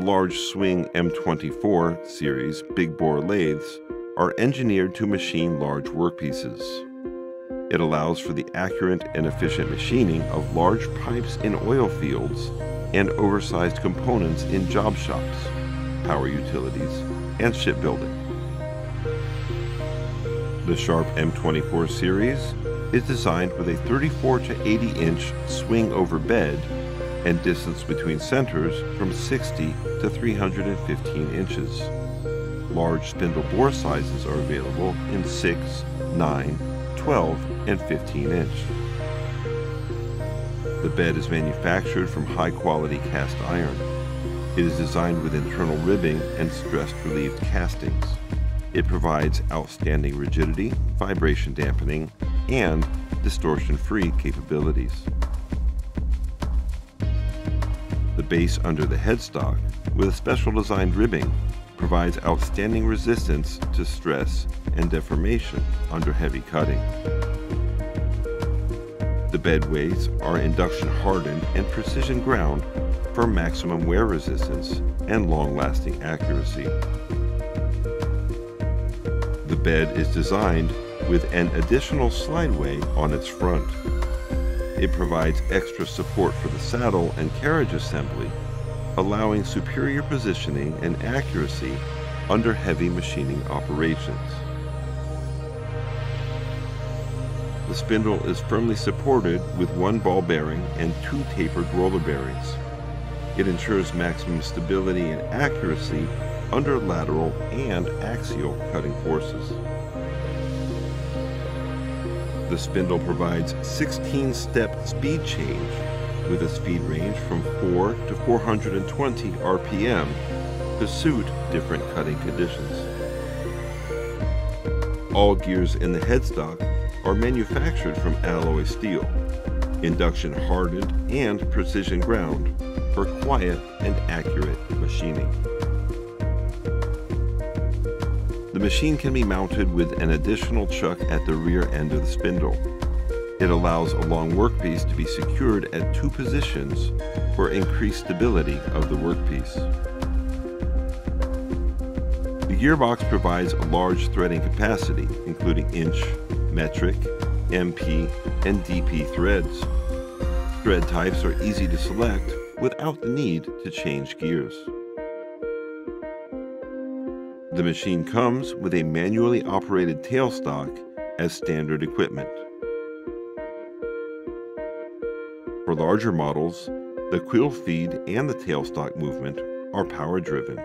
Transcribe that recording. the large swing M24 series big bore lathes are engineered to machine large workpieces. It allows for the accurate and efficient machining of large pipes in oil fields and oversized components in job shops, power utilities, and shipbuilding. The Sharp M24 series is designed with a 34 to 80 inch swing over bed and distance between centers from 60 to 315 inches. Large spindle bore sizes are available in 6, 9, 12, and 15 inch. The bed is manufactured from high-quality cast iron. It is designed with internal ribbing and stressed relieved castings. It provides outstanding rigidity, vibration dampening, and distortion-free capabilities. The base under the headstock, with a special designed ribbing, provides outstanding resistance to stress and deformation under heavy cutting. The bed weights are induction hardened and precision ground for maximum wear resistance and long-lasting accuracy. The bed is designed with an additional slideway on its front. It provides extra support for the saddle and carriage assembly, allowing superior positioning and accuracy under heavy machining operations. The spindle is firmly supported with one ball bearing and two tapered roller bearings. It ensures maximum stability and accuracy under lateral and axial cutting forces. The spindle provides 16-step speed change with a speed range from 4 to 420 RPM to suit different cutting conditions. All gears in the headstock are manufactured from alloy steel, induction hardened and precision ground for quiet and accurate machining. The machine can be mounted with an additional chuck at the rear end of the spindle. It allows a long workpiece to be secured at two positions for increased stability of the workpiece. The gearbox provides a large threading capacity, including inch, metric, MP, and DP threads. Thread types are easy to select without the need to change gears. The machine comes with a manually operated tailstock as standard equipment. For larger models, the quill feed and the tailstock movement are power driven.